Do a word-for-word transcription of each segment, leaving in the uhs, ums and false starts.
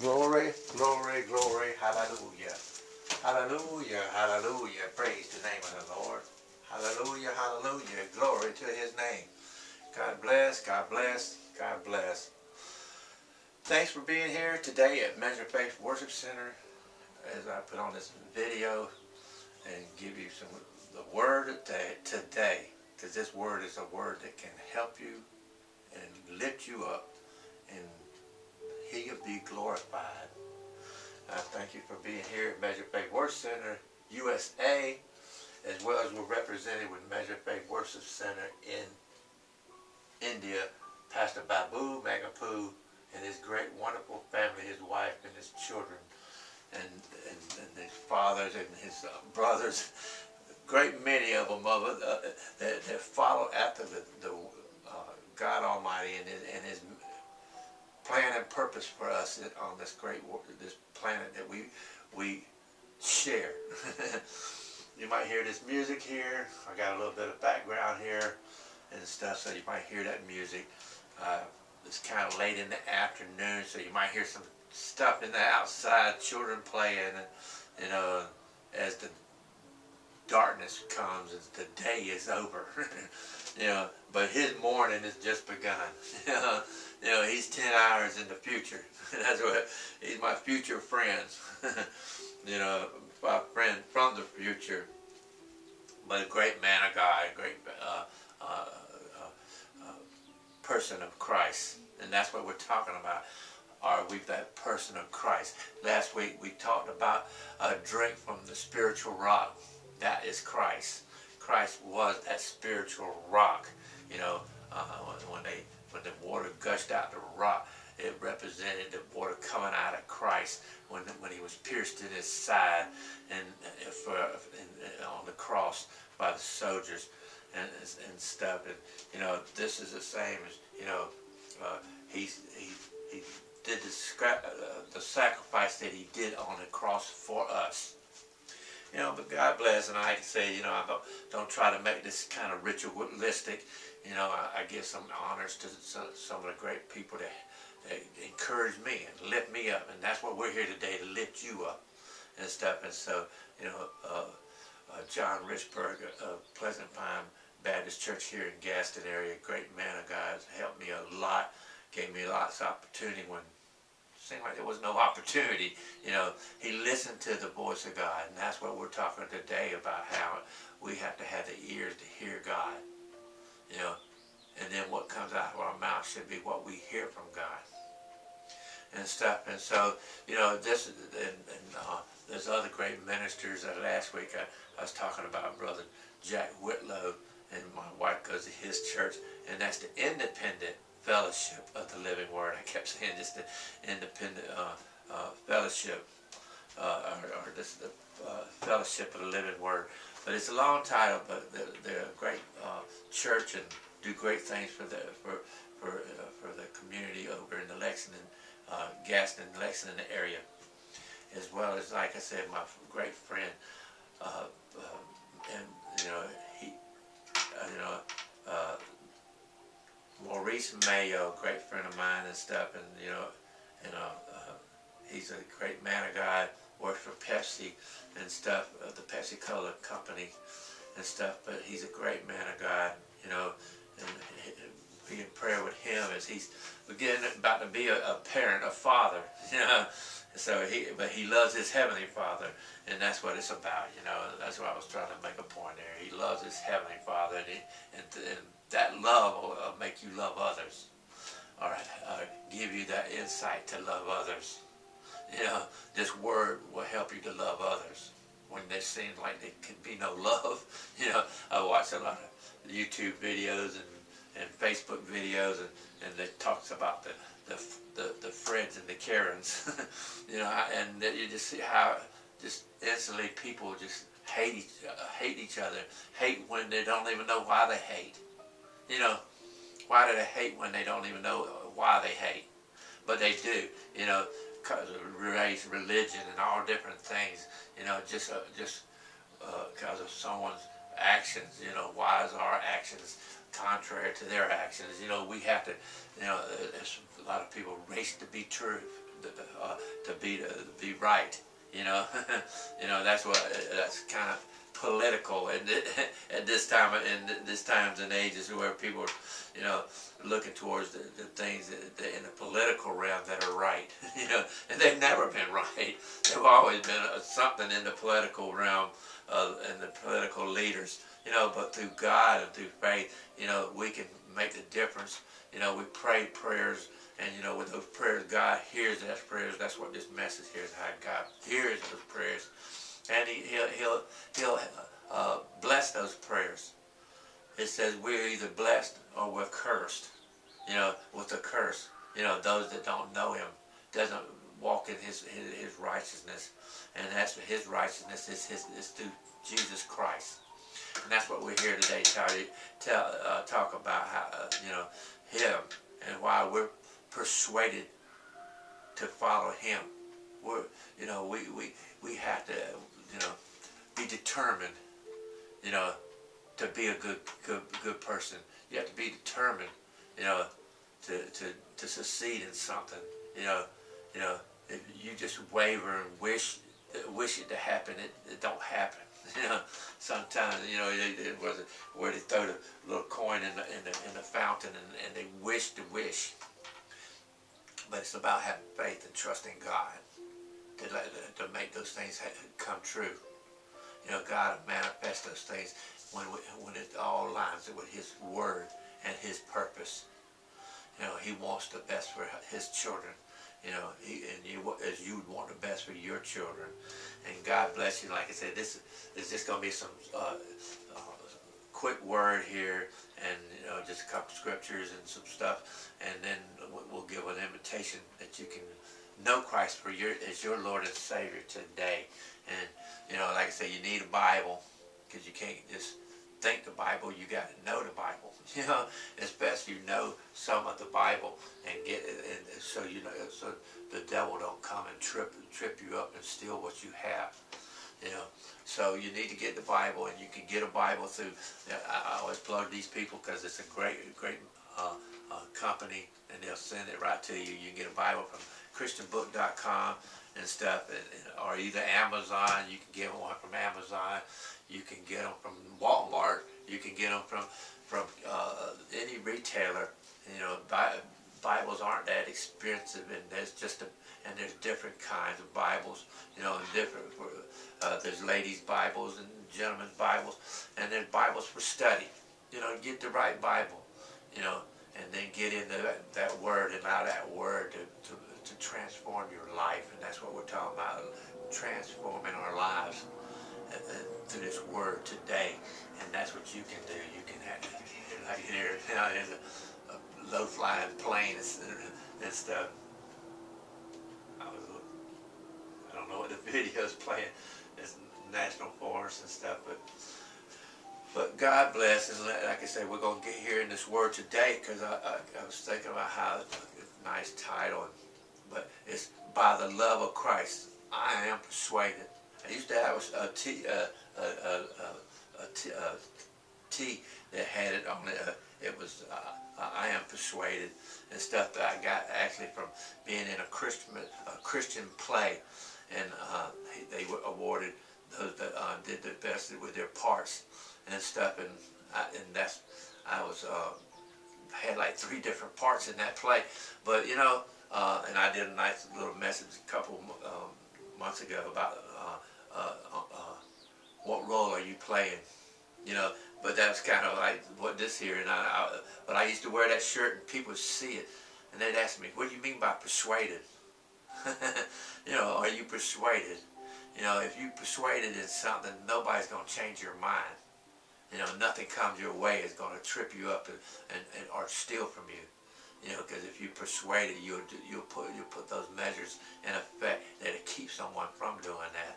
Glory, glory, glory, hallelujah. Hallelujah, hallelujah. Praise the name of the Lord. Hallelujah, hallelujah. Glory to his name. God bless, God bless, God bless. Thanks for being here today at Measure of Faith Worship Center as I put on this video and give you some the word of today, because this word is a word that can help you and lift you up, and he'll be glorified. I thank you for being here at Measure of Faith Worship Center U S A, as well as we're represented with Measure of Faith Worship Center in India, Pastor Babu Magapu and his great wonderful family, his wife and his children, and, and, and his fathers and his uh, brothers, great many of them of, uh, that, that follow after the, the uh, God Almighty and his, and his plan and purpose for us on this great this planet that we we share. You might hear this music here. I got a little bit of background here and stuff, so you might hear that music. Uh, it's kind of late in the afternoon, so you might hear some stuff in the outside, children playing, and you know, as the darkness comes, as the day is over. You know, but his morning has just begun. You know, he's ten hours in the future. That's what, he's my future friend. You know, my friend from the future. But a great man of God, a great uh, uh, uh, uh, person of Christ. And that's what we're talking about. Are we that person of Christ? Last week we talked about a drink from the spiritual rock. That is Christ. Christ was that spiritual rock. You know, uh, when they... when the water gushed out the rock, it represented the water coming out of Christ when when he was pierced in his side and, if, uh, and on the cross by the soldiers and and stuff. And you know, this is the same as, you know, uh, he he he did the uh, the sacrifice that he did on the cross for us. You know, but God bless, and I can say, you know, I don't, don't try to make this kind of ritualistic. You know, I, I give some honors to some, some of the great people that, that encourage me and lift me up. And that's what we're here today, to lift you up and stuff. And so, you know, uh, uh, John Richburg of Pleasant Pine Baptist Church here in Gaston area, great man of God, helped me a lot, gave me lots of opportunity when seemed like there was no opportunity. You know, he listened to the voice of God, and that's what we're talking today about, how we have to have the ears to hear God, you know, and then what comes out of our mouth should be what we hear from God and stuff. And so, you know, this and, and uh, there's other great ministers that last week I, I was talking about Brother Jack Whitlow, and my wife goes to his church, and that's the independent Fellowship of the Living Word. I kept saying just the independent uh, uh, fellowship, uh, or, or this the uh, Fellowship of the Living Word. But it's a long title, but they're, they're a great uh, church and do great things for the for for uh, for the community over in the Lexington, uh, Gaston, Lexington area, as well as, like I said, my great friend, uh, uh, and you know he, uh, you know. Uh, Maurice Mayo, great friend of mine and stuff, and you know, you know, uh, he's a great man of God. Works for Pepsi and stuff, uh, the Pepsi Cola company and stuff. But he's a great man of God, you know, and be in prayer with him as he's beginning about to be a, a parent, a father, you know. So he, but he loves his heavenly Father, and that's what it's about, you know. That's why I was trying to make a point there. He loves his heavenly Father, and he, and, and that love will uh, make you love others, or uh, give you that insight to love others. You know, this word will help you to love others when they seem like there could be no love. You know, I watch a lot of YouTube videos and, and Facebook videos, and, and they talks about the, the, the, the Freds and the Karens. You know, and you just see how just instantly people just hate each, uh, hate each other, hate when they don't even know why they hate. You know, why do they hate when they don't even know why they hate? But they do, you know, because of race, religion, and all different things, you know, just uh, just because uh, of someone's actions. You know, why is our actions contrary to their actions? You know, we have to, you know, there's a lot of people race to be true, uh, to be to be right. You know, you know that's what that's kind of political at at this time in this times and ages where people are, you know, looking towards the, the things that, that in the political realm that are right. You know, and they've never been right. They've always been a, something in the political realm uh, and the political leaders. You know, but through God and through faith, you know, we can make the difference. You know, we pray prayers, and you know, with those prayers, God hears those prayers. That's what this message here is, how God hears those prayers, and he, He'll He'll He'll uh, bless those prayers. It says we're either blessed or we're cursed. You know, with the curse. You know, those that don't know Him doesn't walk in His His, his righteousness, and that's His righteousness is His is through Jesus Christ. And that's what we're here today to tell, uh, talk about, how, uh, you know, Him and why we're persuaded to follow Him. We're, you know, we, we, we have to, you know, be determined, you know, to be a good, good, good person. You have to be determined, you know, to, to, to succeed in something. You know, you know, if you just waver and wish, wish it to happen, it, it don't happen. You know, sometimes, you know, it was where they throw the little coin in the, in the, in the fountain and, and they wish to wish. But it's about having faith and trusting God to, to make those things come true. You know, God manifests those things when, we, when it all lines with His Word and His purpose. You know, He wants the best for His children. You know, he, and you as you would want the best for your children, and God bless you. Like I said, this is just going to be some uh, uh, quick word here, and you know, just a couple scriptures and some stuff, and then we'll give an invitation that you can know Christ for your as your Lord and Savior today. And you know, like I said, you need a Bible because you can't just think the Bible. You got to know the Bible. You know, it's best you know some of the Bible and get it, and so you know, so the devil don't come and trip trip you up and steal what you have. You know, so you need to get the Bible, and you can get a Bible through. I always plug these people because it's a great great uh, uh, company, and they'll send it right to you. You can get a Bible from Christian book dot com and stuff, and, and, or either Amazon. You can get one from Amazon. You can get them from Walmart. You can get them from from uh, any retailer. You know, Bi Bibles aren't that expensive, and there's just a, and there's different kinds of Bibles. You know, and different. Uh, there's ladies' Bibles and gentlemen's Bibles, and there's Bibles for study. You know, get the right Bible. You know, and then get into that, that Word and allow that Word to, to to transform your life, and that's what we're talking about: transforming our lives through this Word today. And that's what you can do. You can have, like here, you know, there's a, a low-flying plane and stuff. I was, I don't know what the video's playing. It's national forest and stuff, but but God bless. And like I say, we're gonna get here in this Word today because I, I I was thinking about how nice title, but it's by the love of Christ. I am persuaded. I used to have a T, uh, a, a, a, a, t, a T that had it on it. Uh, it was uh, I am persuaded and stuff that I got actually from being in a Christian a Christian play, and uh, they were awarded those that uh, did the best with their parts and stuff. And I, and that's I was uh, had like three different parts in that play, but you know, uh, and I did a nice little message a couple um, months ago about. Uh, Uh, uh, uh, what role are you playing? You know, but that's kind of like what this here. And I, I, but I used to wear that shirt, and people would see it, and they'd ask me, "What do you mean by persuaded?" You know, are you persuaded? You know, if you persuaded in something, nobody's gonna change your mind. You know, nothing comes your way is gonna trip you up and, and, and or steal from you. You know, because if you persuaded, you'll you'll put you put those measures in effect that it keeps someone from doing that.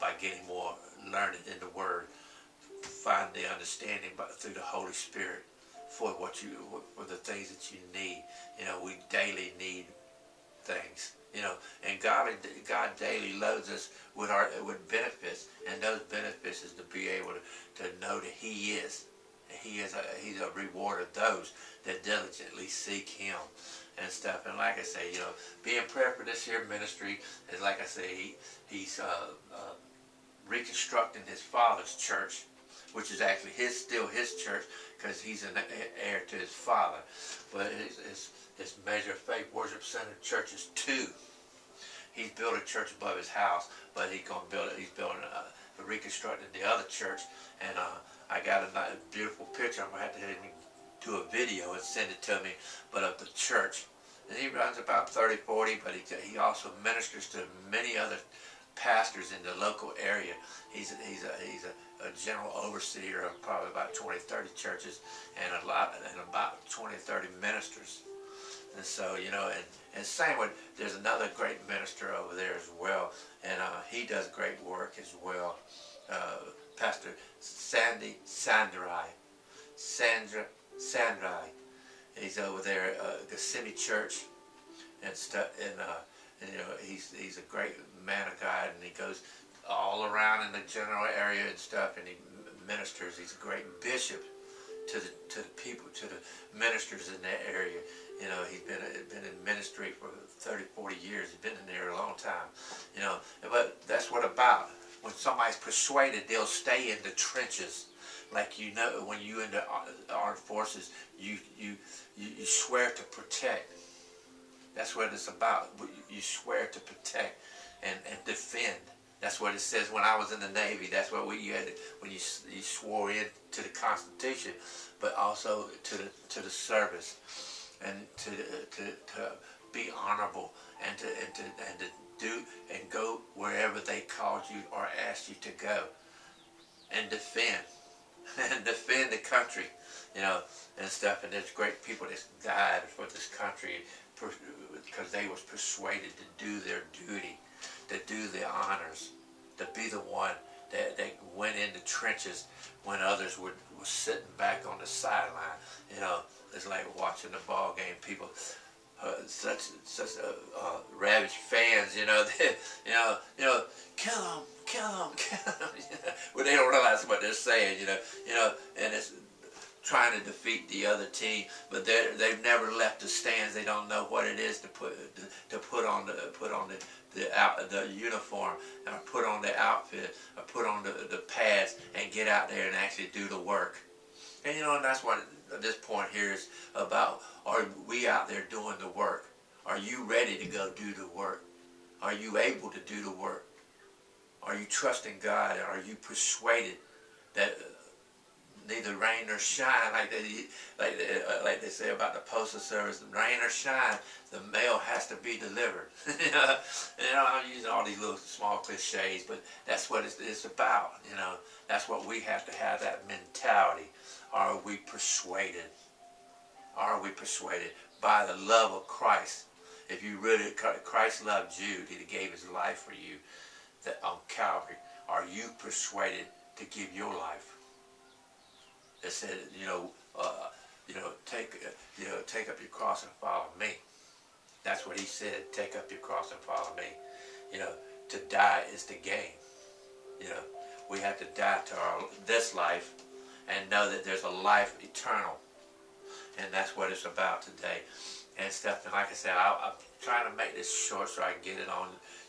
By getting more learning in the Word, find the understanding by, through the Holy Spirit for what you for the things that you need. You know, we daily need things. You know, and God God daily loads us with our with benefits, and those benefits is to be able to, to know that He is, He is a, He's a rewarder of those that diligently seek Him. and stuff. And like I say, you know, be in prayer for this here ministry. And like I say, he, he's uh, uh, reconstructing his father's church, which is actually his still his church, because he's an heir to his father. But his, his, his Measure of Faith Worship Center church is two. He's built a church above his house, but he's going to build it. He's building a, reconstructing the other church, and uh, I got a nice, beautiful picture. I'm going to have to hit him, do a video and send it to me, but of the church. And he runs about thirty, forty, but he, he also ministers to many other pastors in the local area. He's a, he's a, he's a, a general overseer of probably about twenty, thirty churches and a lot and about twenty, thirty ministers. And so, you know, and, and same with, there's another great minister over there as well, and uh, he does great work as well. Uh, Pastor Sandy Sandrai. Sandra Sandrai. He's over there at uh, Gethsemane Church and stuff, and, uh, and, you know, he's, he's a great man of God, and he goes all around in the general area and stuff, and he ministers. He's a great bishop to the, to the people, to the ministers in that area. You know, he's been been in ministry for thirty, forty years. He's been in there a long time. You know, but that's what about. When somebody's persuaded, they'll stay in the trenches. Like, you know, when you're in the armed forces, you you you swear to protect. That's what it's about. You swear to protect and and defend. That's what it says. When I was in the Navy, that's what we you had to, when you you swore in to the Constitution, but also to the to the service, and to to to be honorable, and to and to and to do and go wherever they called you or asked you to go, and defend and defend the country, you know, and stuff. And there's great people that died for this country because they was persuaded to do their duty, to do the honors, to be the one that, that went in the trenches when others were, were sitting back on the sideline. You know, it's like watching the ball game. People, uh, such such uh, uh, ravaged fans. You know, they, you know, you know, kill them, kill them, kill them. You know? But they don't realize what they're saying. You know, you know, and it's trying to defeat the other team, but they they've never left the stands. They don't know what it is to put to, to put on the put on the. The, out, the uniform, and put on the outfit, or put on the, the pads, and get out there and actually do the work. And you know, and that's what this point here is about. Are we out there doing the work? Are you ready to go do the work? Are you able to do the work? Are you trusting God? Are you persuaded that neither rain nor shine, like they, like, they, like they say about the postal service, rain or shine, the mail has to be delivered. You know, and I'm using all these little small cliches, but that's what it's, it's about. You know, that's what we have to have, that mentality. Are we persuaded? Are we persuaded by the love of Christ? If you really, Christ loved you, he gave his life for you that on Calvary. Are you persuaded to give your life? It said, you know, uh, you know, take, uh, you know, take up your cross and follow me. That's what he said. Take up your cross and follow me. You know, to die is to gain. You know, we have to die to our this life, and know that there's a life eternal, and that's what it's about today, and stuff. And like I said, I, I'm trying to make this short so I can get it on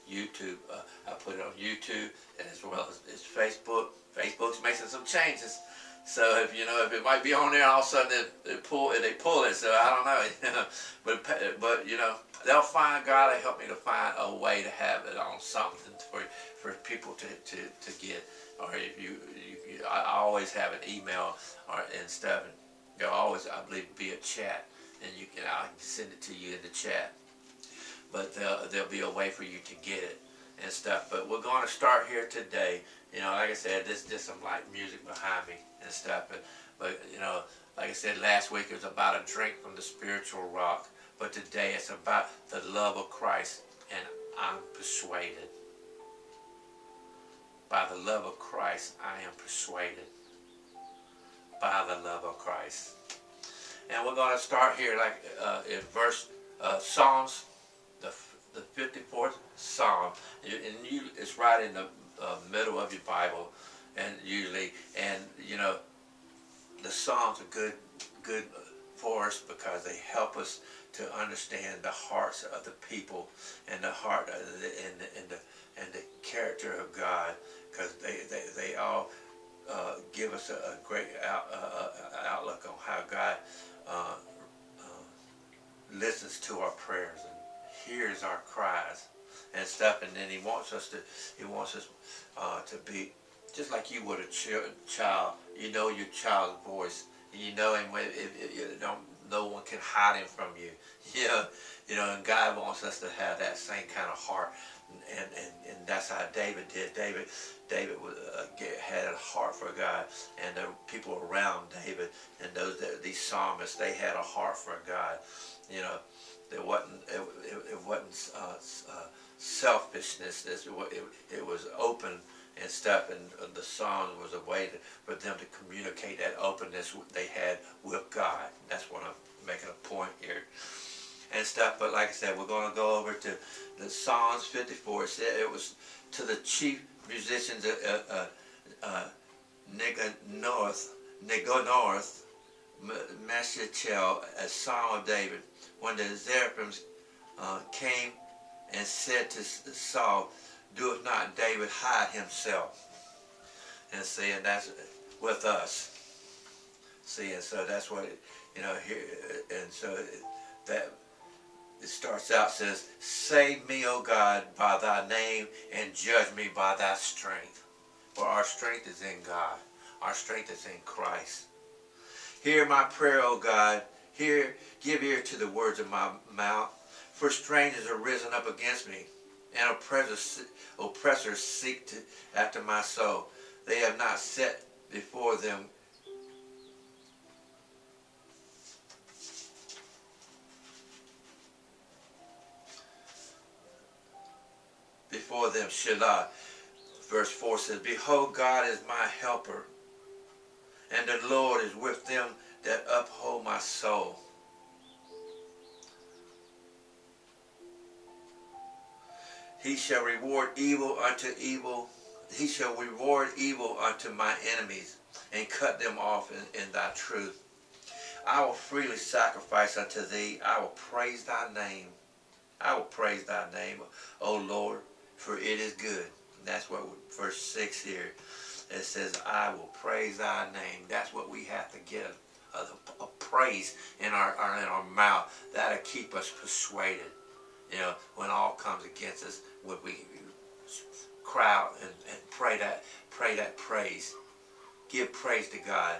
YouTube. Uh, I put it on YouTube as well as, as Facebook. Facebook's making some changes. So if you know, if it might be on there, all of a sudden they, they pull, they pull it. So I don't know, but but you know, they'll find God to help me to find a way to have it on something for for people to to, to get. Or if you, you, you, I always have an email or and stuff, and there'll always, I believe, be a chat, and you can I can send it to you in the chat. But uh, there'll be a way for you to get it and stuff. But we're going to start here today. You know, like I said, this just some light music behind me and stuff. But, but, you know, like I said last week, it was about a drink from the spiritual rock. But today it's about the love of Christ. And I'm persuaded. By the love of Christ, I am persuaded. By the love of Christ. And we're going to start here like uh, in verse uh, Psalms, the, the fifty-fourth Psalm. And you, it's right in the Uh, middle of your Bible, and usually, and you know, the Psalms are good, good for us because they help us to understand the hearts of the people and the heart of the, and, the, and, the, and the character of God, because they, they, they all uh, give us a, a great out, uh, outlook on how God uh, uh, listens to our prayers and hears our cries and stuff, and then he wants us to he wants us uh, to be just like you would a ch child. You know your child's voice. You know him. If, if, if, don't, no one can hide him from you. You know, you know. And God wants us to have that same kind of heart, and and, and that's how David did. David, David was, uh, had a heart for God, and the people around David and those that, these psalmists, they had a heart for God. You know, there wasn't it, it, it wasn't uh, uh, selfishness. It, it, it was open and stuff, and the Psalms was a way to, for them to communicate that openness they had with God. That's what I'm making a point here and stuff. But like I said, we're going to go over to the Psalms fifty-four. It said it was to the chief musicians, uh, uh, uh, Nigonorth, Nigonorth, Meshakel, a Psalm of David, when the Seraphims uh, came and said to Saul, "Doeth not David hide himself?" And see, and that's with us. See, and so that's what, it, you know, here, and so it, that, it starts out, says, "Save me, O God, by thy name, and judge me by thy strength." For our strength is in God. Our strength is in Christ. "Hear my prayer, O God. Hear, give ear to the words of my mouth. For strangers are risen up against me, and oppressors, oppressors seek to, after my soul. They have not set before them before them Shelah." Verse four says, "Behold, God is my helper, and the Lord is with them that uphold my soul." He shall reward evil unto evil. He shall reward evil unto my enemies, and cut them off in, in thy truth. I will freely sacrifice unto thee. I will praise thy name. I will praise thy name, O Lord, for it is good. And that's what verse six here. It says, "I will praise thy name." That's what we have to get, a, a, a praise in our, our in our mouth. That'll keep us persuaded. You know, when all comes against us, when we cry out and, and pray that, pray that praise, give praise to God,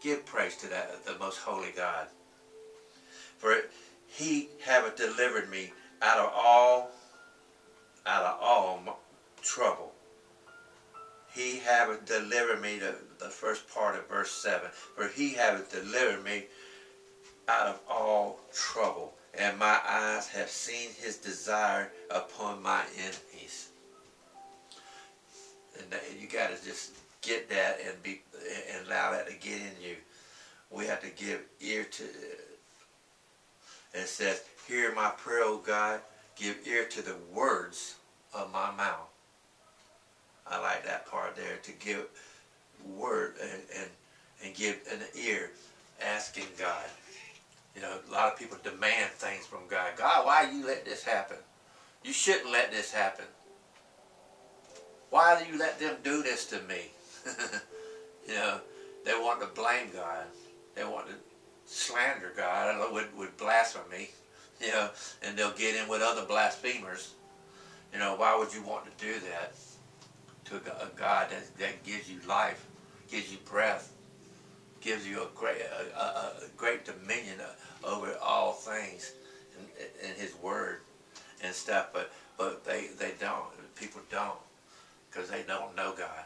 give praise to that the most holy God. "For He hath delivered me out of all, out of all trouble." He hath delivered me, the, the first part of verse seven. "For He hath delivered me out of all trouble, and my eyes have seen his desire upon my enemies." And you got to just get that and be and allow that to get in you. We have to give ear to it. It says, "Hear my prayer, O God. Give ear to the words of my mouth." I like that part there, to give word and and, and give an ear, asking God. You know, a lot of people demand things from God. "God, why you let this happen? You shouldn't let this happen. Why do you let them do this to me?" You know, they want to blame God. They want to slander God with, with blasphemy. You know, and they'll get in with other blasphemers. You know, why would you want to do that to a God that, that gives you life, gives you breath, gives you a great, a, a great dominion over all things in, in His Word and stuff? But but they they don't. People don't, because they don't know God.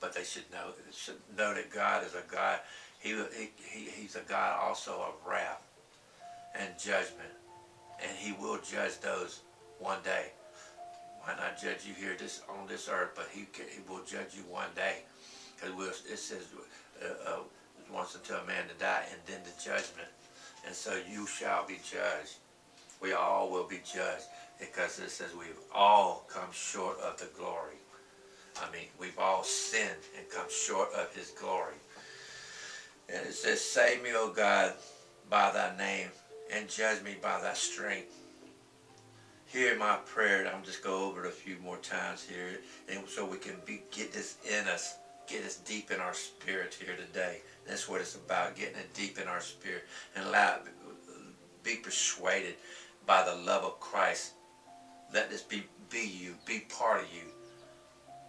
But they should know should know that God is a God. He he he's a God also of wrath and judgment, and He will judge those one day. Might not judge you here this on this earth, but He can, He will judge you one day, because we'll, it says. Uh, uh, Once unto a man to die, and then the judgment. And so you shall be judged. We all will be judged, because it says we've all come short of the glory. I mean, we've all sinned and come short of His glory. And it says, "Save me, O God, by thy name, and judge me by thy strength. Hear my prayer. I'm just going to go over it a few more times here, and so we can be, get this in us, get this deep in our spirit here today. That's what it's about, getting it deep in our spirit, and allow it, be persuaded by the love of Christ. Let this be, be you, be part of you.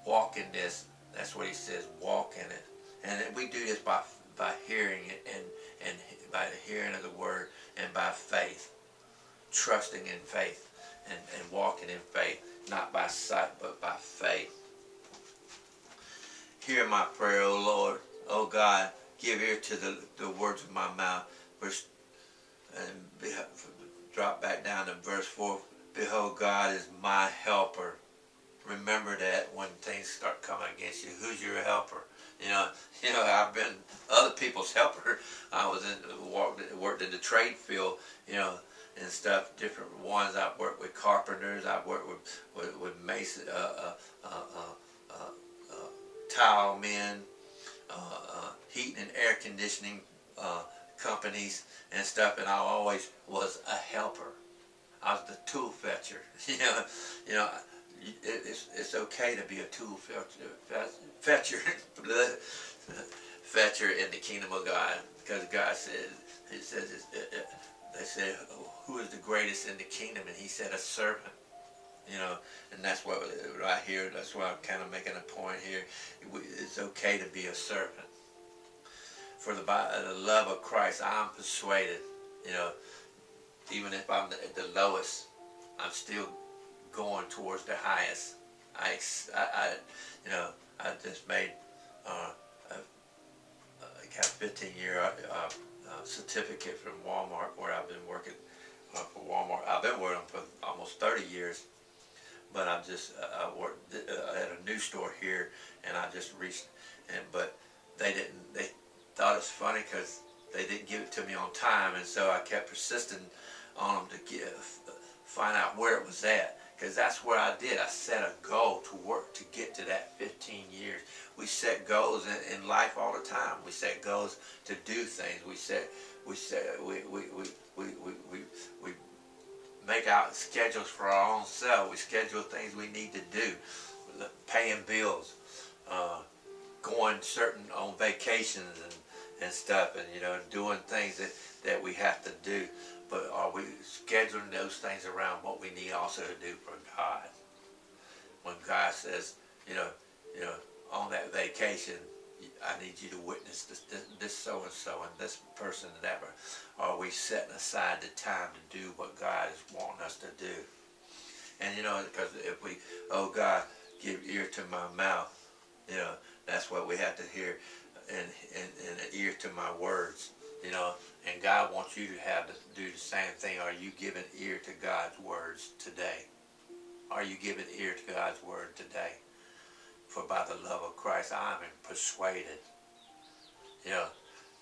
Walk in this. That's what he says, walk in it. And we do this by by hearing it, and, and by the hearing of the word, and by faith. Trusting in faith, and, and walking in faith, not by sight, but by faith. Hear my prayer, O Lord, O God, give ear to the, the words of my mouth. Verse, and drop back down to verse four. Behold, God is my helper. Remember that when things start coming against you, who's your helper? You know, you know, I've been other people's helper. I was in, walked, worked in the trade field, you know, and stuff. Different ones. I've worked with carpenters. I've worked with with, with mason, uh, uh, uh, uh, uh, tile men, uh, uh, heating and air conditioning uh, companies and stuff. And I always was a helper. I was the tool fetcher. You know, you know. It's, it's okay to be a tool fetcher, fetcher in the kingdom of God, because God says, He says, they said, who is the greatest in the kingdom? And He said, a servant. You know, and that's what right here. That's why I'm kind of making a point here. It's okay to be a servant. For the, by the love of Christ, I'm persuaded. You know, even if I'm at the lowest, I'm still going towards the highest. I, I, you know, I just made uh, a, I got a fifteen year uh, uh, certificate from Walmart, where I've been working uh, for Walmart. I've been working for almost thirty years, but I'm just uh, I worked at a new store here, and I just reached, and but they didn't. They thought it's funny because they didn't give it to me on time, and so I kept persisting on them to give, find out where it was at. Because that's what I did. I set a goal to work to get to that fifteen years. We set goals in, in life all the time. We set goals to do things. We set, we set, we we we we we we make out schedules for our own self. We schedule things we need to do, paying bills, uh, going certain on vacations and and stuff, and you know, doing things that that we have to do. But are we scheduling those things around what we need also to do for God? When God says, you know, you know, on that vacation, I need you to witness this, this, this so and so, and this person and that. Are we setting aside the time to do what God is wanting us to do? And you know, because if we, oh God, give ear to my mouth, you know, that's what we have to hear, and and, and an ear to my words. You know, and God wants you to have to do the same thing. Are you giving ear to God's words today? Are you giving ear to God's word today? For by the love of Christ, I'm persuaded. You know,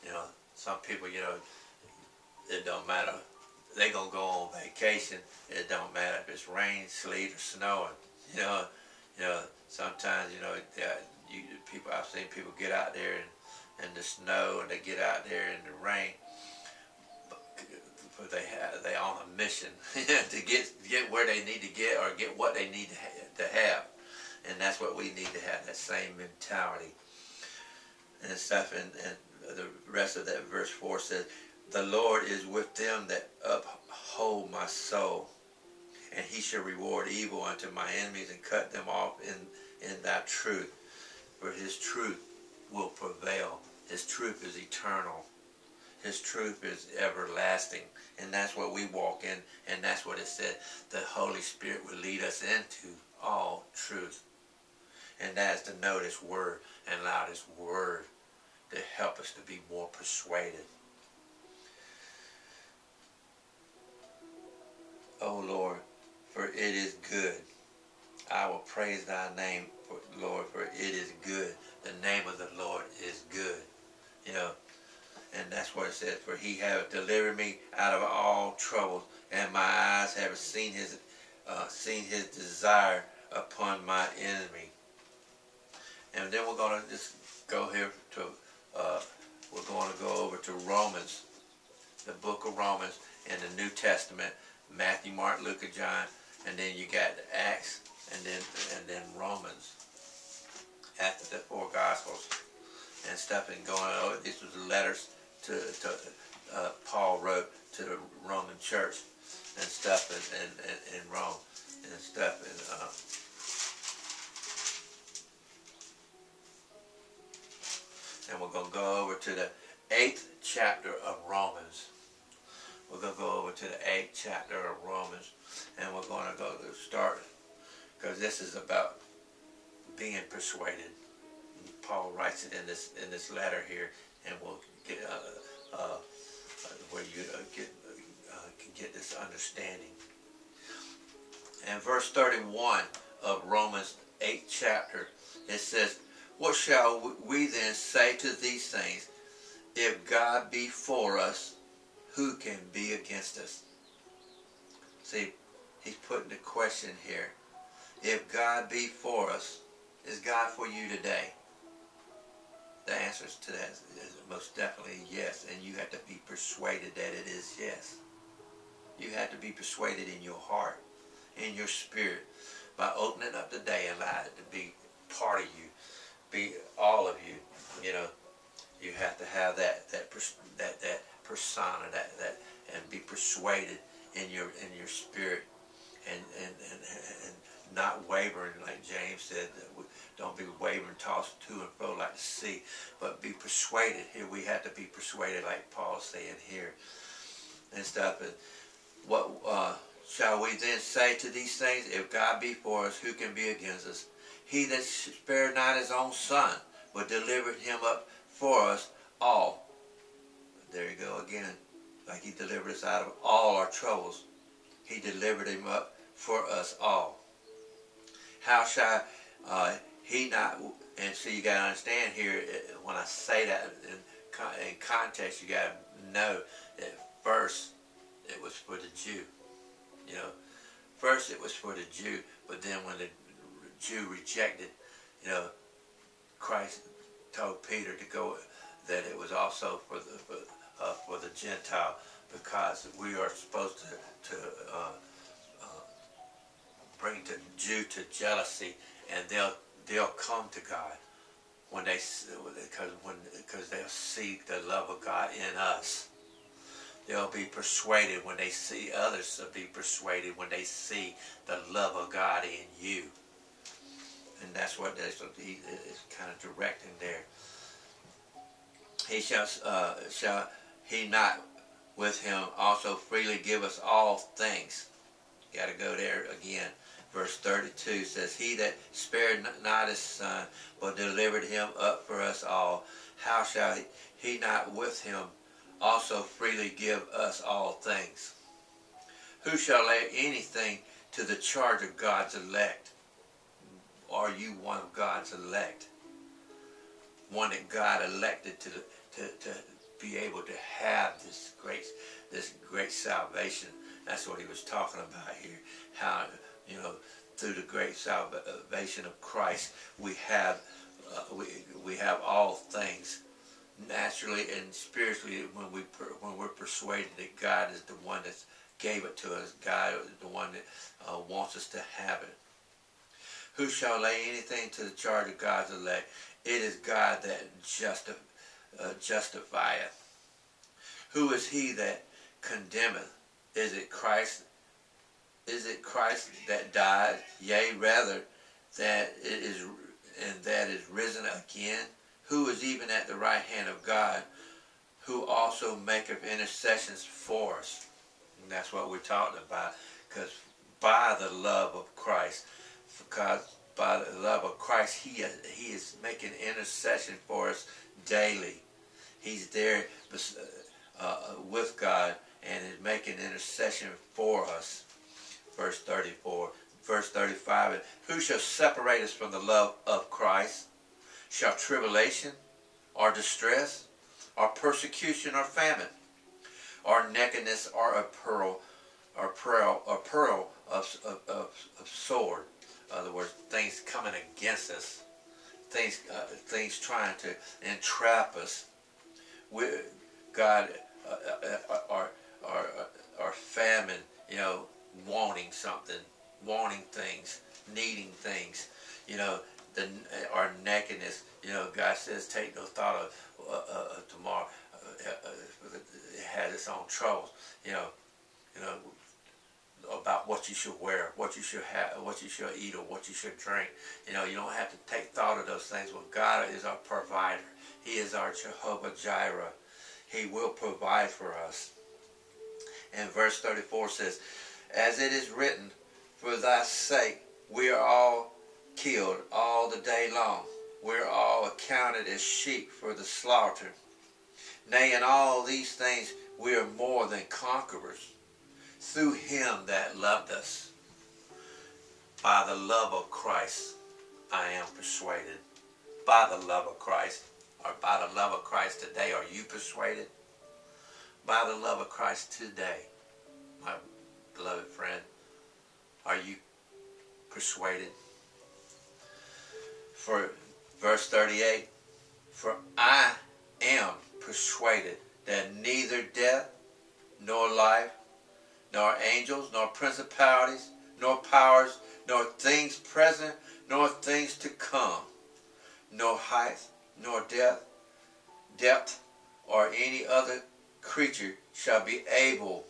you know, some people, you know, it don't matter. They're going to go on vacation. It don't matter if it's rain, sleet, or snowing. You know, you know, sometimes, you know, you, people, I've seen people get out there and in the snow, and they get out there in the rain, but they have, they on a mission to get get where they need to get, or get what they need to have. And that's what we need to have, that same mentality and stuff. And, and the rest of that verse four says, the Lord is with them that uphold my soul, and he shall reward evil unto my enemies, and cut them off in, in thy truth. For his truth will prevail. His truth is eternal. His truth is everlasting. And that's what we walk in. And that's what it said. The Holy Spirit will lead us into all truth. And that is to know this word, and allow this word to help us to be more persuaded. O Lord, for it is good. I will praise thy name, Lord, for it is good. The name of the Lord is good. You know, and that's what it says. For he hath delivered me out of all troubles, and my eyes have seen his, uh, seen his desire upon my enemy. And then we're going to just go here to, uh, we're going to go over to Romans, the book of Romans, in the New Testament, Matthew, Mark, Luke, and John, and then you got Acts, and then and then Romans, after the four Gospels and stuff, and going. Oh, this was the letters to to uh, Paul wrote to the Roman Church and stuff, and and in, in Rome and stuff, and. Uh, And we're going to go over to the eighth chapter of Romans. We're going to go over to the eighth chapter of Romans. And we're going to go to start. Because this is about being persuaded. Paul writes it in this in this letter here. And we'll get uh, uh, where you uh, get, uh, can get this understanding. And verse thirty-one of Romans eighth chapter. It says, "What shall we then say to these things? If God be for us, who can be against us?" See, he's putting the question here. If God be for us, is God for you today? The answer to that is most definitely yes. And you have to be persuaded that it is yes. You have to be persuaded in your heart, in your spirit, by opening up the day and allow it to be part of you. Be all of you, you know. You have to have that that pers that that persona, that that, and be persuaded in your in your spirit, and and and, and not wavering, like James said. Don't be wavering, tossed to and fro like the sea, but be persuaded. Here we have to be persuaded, like Paul's saying here, and stuff. And what uh, shall we then say to these things? If God be for us, who can be against us? He that spared not his own son, but delivered him up for us all. There you go again. Like he delivered us out of all our troubles. He delivered him up for us all. How shall uh, he not... And so you got to understand here, when I say that in, con in context, you got to know that first it was for the Jew. You know, first it was for the Jew, but then when the Jew rejected, you know, Christ told Peter to go, that it was also for the for, uh, for the Gentile, because we are supposed to, to uh, uh, bring the Jew to jealousy, and they'll they'll come to God when they because when because they'll see the love of God in us. They'll be persuaded when they see others. They'll be persuaded when they see the love of God in you. And that's what that's what he is kind of directing there. He shall uh, shall he not with him also freely give us all things. Got to go there again. Verse thirty-two says, "He that spared not his son, but delivered him up for us all, how shall he not with him also freely give us all things? Who shall lay anything to the charge of God's elect?" Are you one of God's elect? One that God elected to to, to be able to have this great this great salvation. That's what he was talking about here. How, you know, through the great salvation of Christ, we have uh, we we have all things naturally and spiritually when we per, when we're persuaded that God is the one that gave it to us. God is the one that uh, wants us to have it. Who shall lay anything to the charge of God's elect? It is God that justi uh, justifieth. Who is he that condemneth? Is it Christ? Is it Christ that died? Yea, rather, that it is, and that is risen again. Who is even at the right hand of God? Who also maketh intercessions for us? And that's what we're talking about, because by the love of Christ. Because by the love of Christ, he is, he is making intercession for us daily. He's there uh, with God and is making intercession for us. Verse thirty-four. Verse thirty-five. Who shall separate us from the love of Christ? Shall tribulation, or distress, or persecution, or famine, or nakedness, or a pearl, or pearl, or pearl of, of, of, of sword? In other words, things coming against us, things, uh, things trying to entrap us. We, God, uh, uh, uh, are, are, or famine, you know, wanting something, wanting things, needing things, you know, the or nakedness. You know, God says, take no thought of uh, uh, tomorrow. Uh, uh, it has its own troubles. You know, you know about what you should wear, what you should have, what you should eat, or what you should drink. You know, you don't have to take thought of those things. Well, God is our provider. He is our Jehovah Jireh. He will provide for us. And verse thirty-four says, as it is written, for thy sake we are all killed all the day long. We are all accounted as sheep for the slaughter. Nay, in all these things we are more than conquerors, through him that loved us. By the love of Christ I am persuaded. By the love of Christ, or by the love of Christ today, are you persuaded? By the love of Christ today, my beloved friend, are you persuaded? For verse thirty-eight, for I am persuaded that neither death, nor life, nor angels, nor principalities, nor powers, nor things present, nor things to come, nor height, nor depth, depth, or any other creature shall be able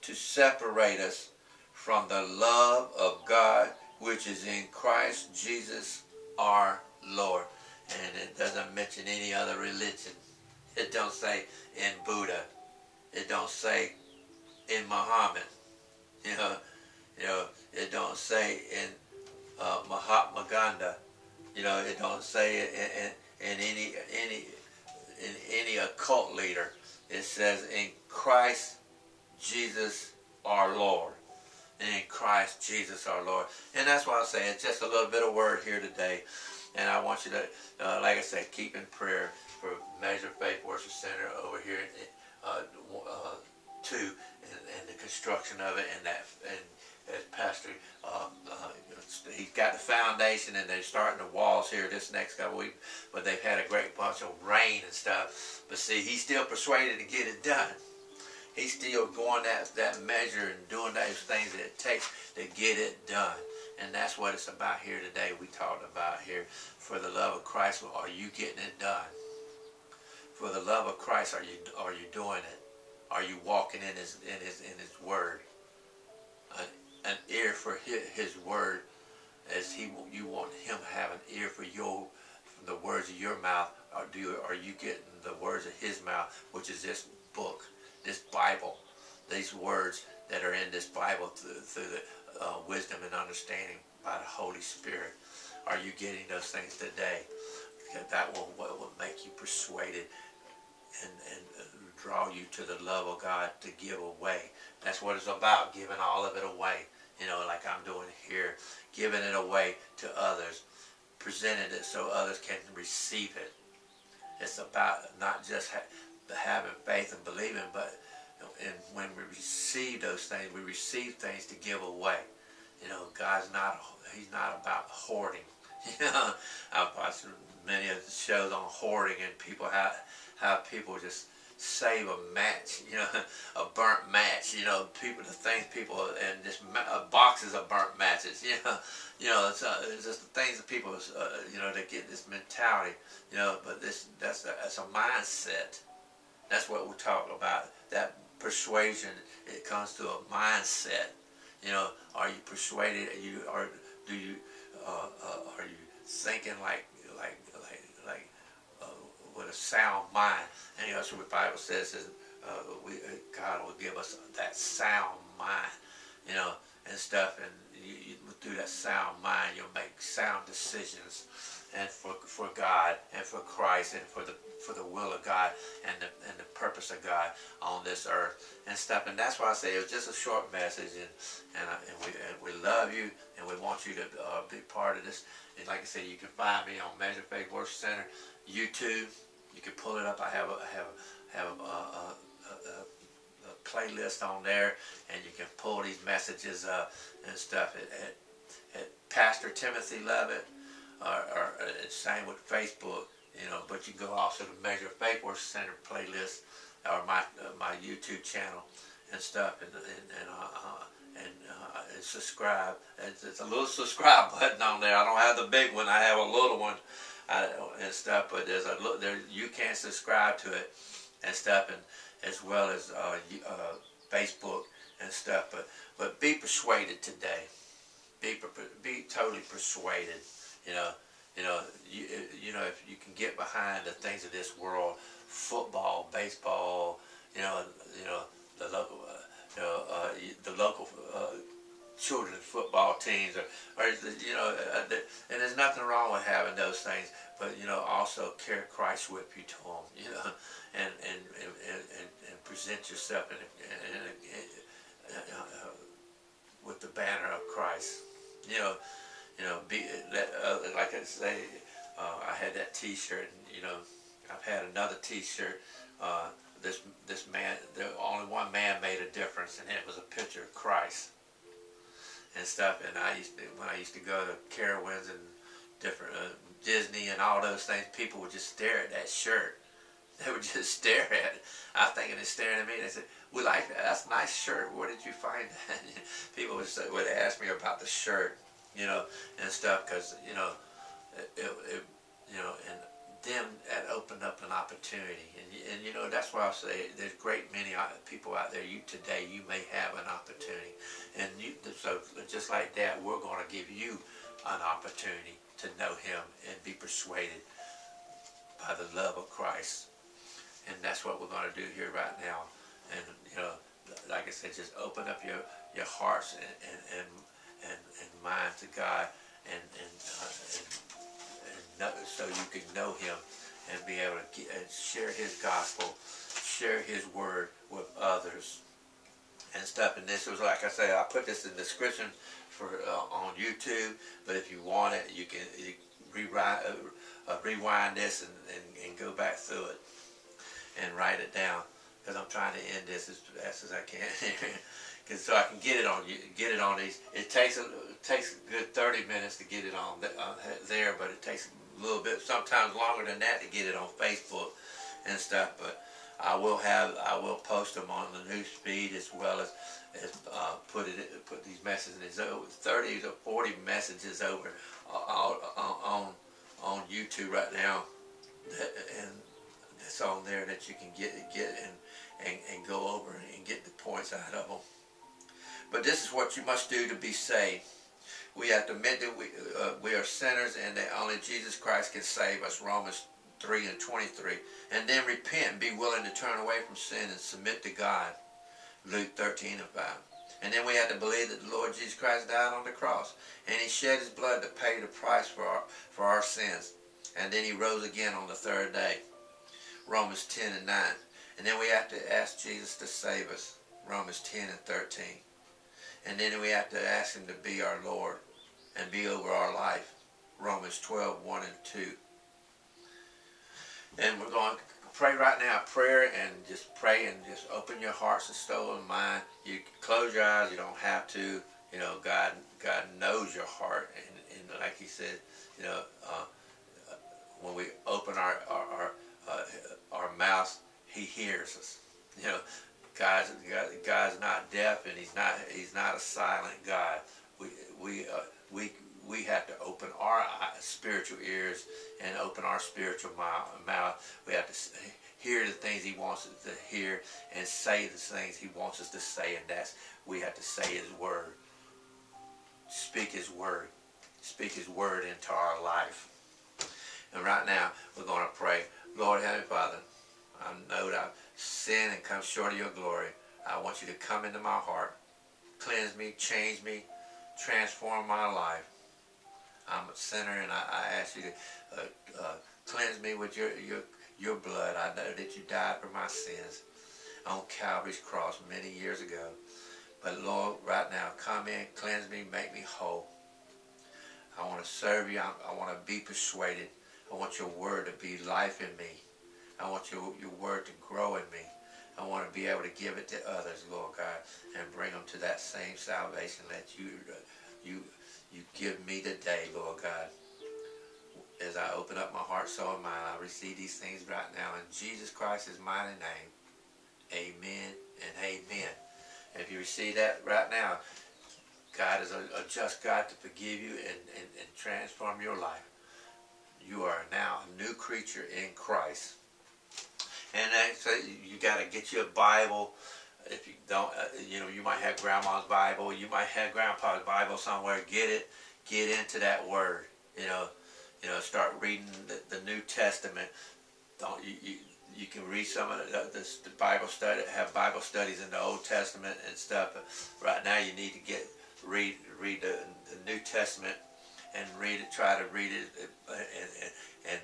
to separate us from the love of God which is in Christ Jesus our Lord. And it doesn't mention any other religion. It don't say in Buddha. It don't say in Muhammad. You know, you know, it don't say in uh, Mahatma Gandhi. You know, it don't say it in, in, in any any in any occult leader. It says in Christ Jesus our Lord. In Christ Jesus our Lord. And that's why I say it's just a little bit of word here today. And I want you to, uh, like I said, keep in prayer for Measure of Faith Worship Center over here in uh, uh, two and, and the construction of it, and that and as Pastor, um, uh, he's got the foundation and they're starting the walls here this next couple weeks, but they've had a great bunch of rain and stuff. But see, he's still persuaded to get it done. He's still going that that measure and doing those things that it takes to get it done. And that's what it's about here today. We talked about here, for the love of Christ, are you getting it done? For the love of Christ, are you are you doing it? Are you walking in his in his in his word? An, an ear for his, his word, as he you want him to have an ear for your the words of your mouth. Or do are you getting the words of his mouth, which is this book? This Bible, these words that are in this Bible through, through the uh, wisdom and understanding by the Holy Spirit. Are you getting those things today? Because that will, will make you persuaded and, and draw you to the love of God to give away. That's what it's about, giving all of it away. You know, like I'm doing here, giving it away to others, presenting it so others can receive it. It's about not just ha having faith and believing, but and when we receive those things, we receive things to give away. You know, God's not, he's not about hoarding. You know, I've watched many of the shows on hoarding and people how how people just save a match, you know, a burnt match, you know, people, the things people, and just boxes of burnt matches, you know, you know, it's, uh, it's just the things that people, uh, you know, they get this mentality, you know, but this, that's a, that's a mindset. That's what we're talking about. That persuasion, it comes to a mindset. You know, are you persuaded? Are you are do you uh, uh, are you thinking like like like like uh, with a sound mind? And that's what the Bible says is uh, we God will give us that sound mind. You know, and stuff. And you, you, through that sound mind, you'll make sound decisions. And for for God and for Christ and for the for the will of God and the and the purpose of God on this earth and stuff. And that's why I say it was just a short message, and and, I, and we and we love you and we want you to uh, be part of this. And like I said, you can find me on Measure Faith Worship Center YouTube. You can pull it up. I have a have a, have a, a, a, a playlist on there, and you can pull these messages up and stuff. At, at, at Pastor Timothy Lovett. Or, or, or same with Facebook, you know. But you can go also to Measure Faith Worship Center playlist or my uh, my YouTube channel, and stuff, and and and, uh, and, uh, and subscribe. It's, it's a little subscribe button on there. I don't have the big one. I have a little one I, and stuff. But there's a there you can subscribe to it and stuff, and as well as uh, uh, Facebook and stuff. But but be persuaded today. Be be totally persuaded. You know. You know, you, you know, if you can get behind the things of this world, football, baseball, you know, you know the local, uh, you know, uh, the local uh, children's football teams, or, or you know, uh, and there's nothing wrong with having those things, but you know, also carry Christ with you to them, you know, and and and, and, and present yourself in, in, in, in, uh, with the banner of Christ, you know. You know, be, uh, like I say, uh, I had that T-shirt, and you know, I've had another T-shirt. Uh, this this man, the only one man made a difference, and it was a picture of Christ and stuff. And I used to, when I used to go to Carowinds and different uh, Disney and all those things, people would just stare at that shirt. They would just stare at it. I was thinking they're staring at me, and they said, "We like that. That's a nice shirt. Where did you find that?" People would say, would ask me about the shirt. You know, and stuff, because, you know, it, it, you know, and then that opened up an opportunity, and, and you know, that's why I say there's great many people out there, you today, you may have an opportunity, and you, so just like that, we're going to give you an opportunity to know Him and be persuaded by the love of Christ, and that's what we're going to do here right now, and, you know, like I said, just open up your, your hearts and, and, and And, and mind to God, and and, uh, and, and know, so you can know Him and be able to get, and share His gospel, share His word with others and stuff. And this was, like I say, I put this in the description for uh, on YouTube. But if you want it, you can you rewind, uh, uh, rewind this and, and and go back through it and write it down, because I'm trying to end this as fast as I can. So I can get it on you, get it on these. It takes a it takes a good thirty minutes to get it on the, uh, there, but it takes a little bit, sometimes longer than that, to get it on Facebook and stuff. But I will have I will post them on the news feed, as well as, as uh, put it put these messages over thirty to forty messages over on on, on YouTube right now, that, and it's on there that you can get get and, and and go over and get the points out of them. But this is what you must do to be saved. We have to admit that we, uh, we are sinners, and that only Jesus Christ can save us, Romans three and twenty-three. And then repent, be willing to turn away from sin and submit to God, Luke thirteen and five. And then we have to believe that the Lord Jesus Christ died on the cross, and He shed His blood to pay the price for our, for our sins. And then He rose again on the third day, Romans ten and nine. And then we have to ask Jesus to save us, Romans ten and thirteen. And then we have to ask Him to be our Lord and be over our life, Romans twelve, one and two. And we're going to pray right now, prayer, and just pray and just open your hearts and soul and mind. You close your eyes, you don't have to. You know, God God knows your heart. And, and like He said, you know, uh, when we open our, our, our, uh, our mouths, He hears us, you know. God's, God, God's not deaf, and He's not He's not a silent God. We we uh, we we have to open our spiritual ears and open our spiritual mouth. We have to hear the things He wants us to hear and say the things He wants us to say, and that's we have to say His word, speak His word, speak His word into our life. And right now we're going to pray. Lord, Heavenly Father, I know that I've sinned and come short of Your glory. I want You to come into my heart, cleanse me, change me, transform my life. I'm a sinner, and I, I ask You to uh, uh, cleanse me with your, your, your blood. I know that You died for my sins on Calvary's cross many years ago. But Lord, right now, come in, cleanse me, make me whole. I want to serve You. I, I want to be persuaded. I want Your word to be life in me. I want your, your word to grow in me. I want to be able to give it to others, Lord God, and bring them to that same salvation that you, you, you give me today, Lord God. As I open up my heart, soul, and mind, I receive these things right now in Jesus Christ's mighty name. Amen and amen. If you receive that right now, God is a, a just God to forgive you and, and, and transform your life. You are now a new creature in Christ. And so you got to get you a Bible. If you don't, uh, you know, you might have Grandma's Bible. You might have Grandpa's Bible somewhere. Get it. Get into that Word. You know, you know. Start reading the, the New Testament. Don't you, you? You can read some of the, the, the Bible study. Have Bible studies in the Old Testament and stuff. But right now, you need to get read read the, the New Testament and read it. Try to read it and and and,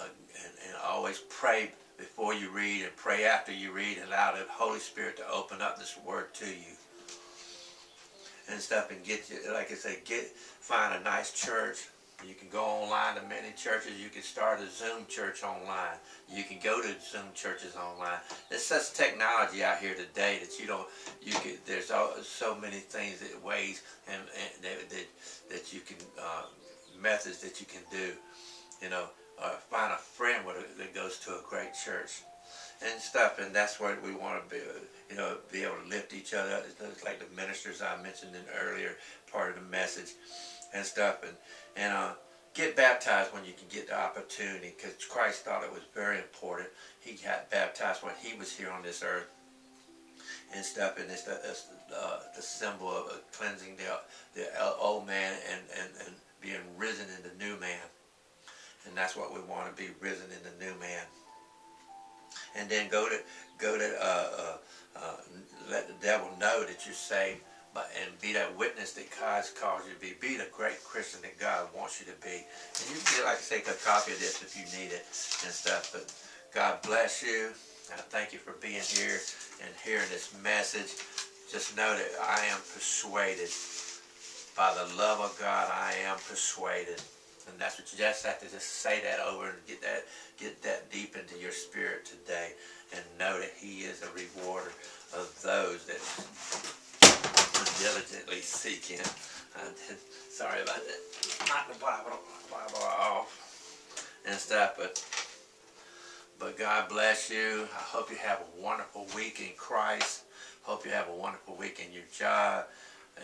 uh, and, and always pray before you read and pray after you read, and allow the Holy Spirit to open up this Word to you and stuff, and get you, like I said, get, find a nice church. You can go online to many churches. You can start a Zoom church online. You can go to Zoom churches online. There's such technology out here today that you don't, you could, there's all, so many things, that ways and, and that, that, that you can, uh, methods that you can do, you know. Uh, find a friend with a, that goes to a great church and stuff, and that's where we want to be, you know, be able to lift each other up. It's like the ministers I mentioned in the earlier part of the message and stuff, and, and uh, get baptized when you can get the opportunity, because Christ thought it was very important. He got baptized when he was here on this earth and stuff, and it's the, it's the, uh, the symbol of cleansing the, the old man and, and, and being risen in the new man. And that's what we want to be, risen in the new man. And then go to go to uh, uh, uh, let the devil know that you're saved, but and be that witness that God's called you to be. Be the great Christian that God wants you to be. And you can, like I say, take a copy of this if you need it and stuff. But God bless you. I thank you for being here and hearing this message. Just know that I am persuaded by the love of God. I am persuaded. And that's what you just have to just say that over and get that get that deep into your spirit today, and know that He is a rewarder of those that diligently seek Him. I did, sorry about that. Knock the Bible, Bible off and stuff, but but God bless you. I hope you have a wonderful week in Christ. Hope you have a wonderful week in your job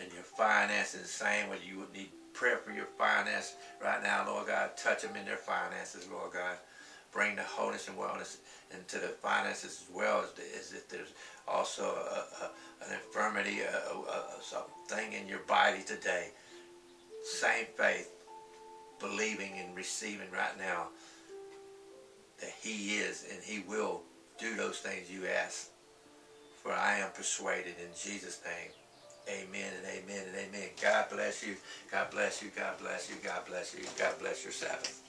and your finances. Same when you would need. Prayer for your finance right now, Lord God. Touch them in their finances, Lord God. Bring the wholeness and wellness into the finances, as well as, the, as if there's also a, a, an infirmity, a, a, a something in your body today. Same faith, believing and receiving right now that He is and He will do those things you ask. For I am persuaded in Jesus' name. Amen and amen and amen. God bless you. God bless you. God bless you. God bless you. God bless your Sabbath.